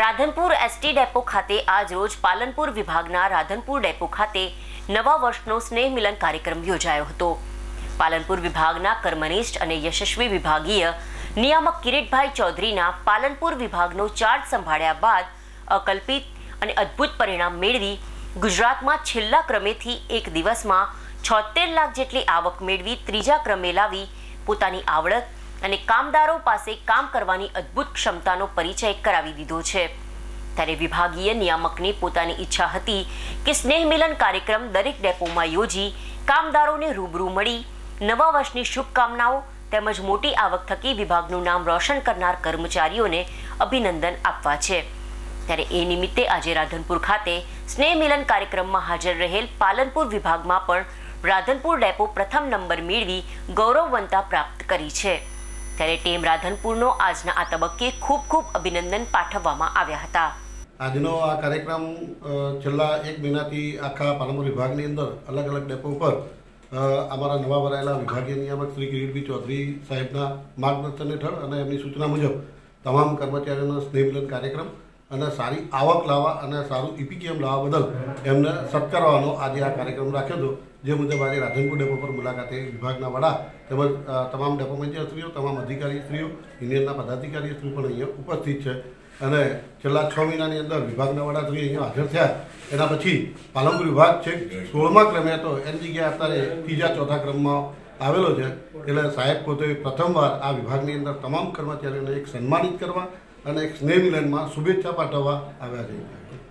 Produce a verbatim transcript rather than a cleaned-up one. Radhanpur ST depot ખાતે આજ રોજ પાલનપુર વિભાગના રાધનપુર ડેપો ખાતે નવા વર્ષનો સ્નેહ મિલન કાર્યક્રમ યોજાયો હતો। પાલનપુર વિભાગના કર્મનિષ્ઠ અને યશસ્વી વિભાગીય નિયામક કિરીટભાઈ ચૌધરીના પાલનપુર વિભાગનો ચાર્જ સંભાળ્યા બાદ અકલ્પિત અને અદ્ભુત પરિણામ મેળવી ગુજરાતમાં છેલ્લા ક્રમેથી એક દિવસમાં છોતેર લાખ જેટલી આવક મેળવી ત્રીજા ક્રમે લાવી પોતાની આવડત અને કામદારો પાસે કામ કરવાની અદ્ભુત ક્ષમતાનો પરિચય કરાવી દીધો છે। ત્યારે વિભાગીય નિયામકની પોતાની ઈચ્છા હતી કે સ્નેહ મિલન કાર્યક્રમ દરેક ડેપોમાં યોજી કામદારોને રૂબરૂ મળી નવા વર્ષની શુભકામનાઓ તેમજ મોટી આવક થકી વિભાગનું નામ રોશન કરનાર કર્મચારીઓને અભિનંદન આપવા છે। ત્યારે એ નિમિત્તે આજે રાધનપુર ખાતે સ્નેહ મિલન કાર્યક્રમમાં હાજર રહેલ પાલનપુર વિભાગમાં પણ રાધનપુર ડેપો પ્રથમ નંબર મેળવી ગૌરવવંતા પ્રાપ્ત કરી છે। ત્યારે ટીમ રાધનપુરનો આજના આ તબક્કે ખૂબ ખૂબ અભિનંદન પાઠવવામાં આવ્યા હતા। આજનો આ કાર્યક્રમ છેલ્લા એક મહિનાથી આખા પાલનપુર વિભાગની અંદર અલગ અલગ ડેપો પર અમારા નવા ભરાયેલા વિભાગીય નિયામક શ્રી કિરીટભાઈ ચૌધરી સાહેબના માર્ગદર્શન હેઠળ અને એમની સૂચના મુજબ તમામ કર્મચારીઓનો સ્નેહ મિલન કાર્યક્રમ અને સારી આવક લાવવા અને સારું ઈપીકેએમ લાવવા બદલ એમને સત્કારવાનો આજે આ કાર્યક્રમ રાખ્યો હતો। જે મુજબ આજે રાધનપુર ડેપો પર મુલાકાતે વિભાગના વડા તેમજ તમામ ડેપો મેનેજરશ્રીઓ, તમામ અધિકારીશ્રીઓ, યુનિયનના પદાધિકારીશ્રીઓ પણ અહીંયા ઉપસ્થિત છે અને છેલ્લા છ મહિનાની અંદર વિભાગના વડાશ્રી અહીંયા હાજર થયા એના પછી પાલનપુર વિભાગ છે સોળમાં ક્રમે હતો એની જગ્યાએ અત્યારે ત્રીજા ચોથા ક્રમમાં આવેલો છે। એટલે સાહેબ પોતે પ્રથમવાર આ વિભાગની અંદર તમામ કર્મચારીઓને એક સન્માનિત કરવા અને એક સ્નેહ મિલનમાં શુભેચ્છા પાઠવવા આવ્યા છે।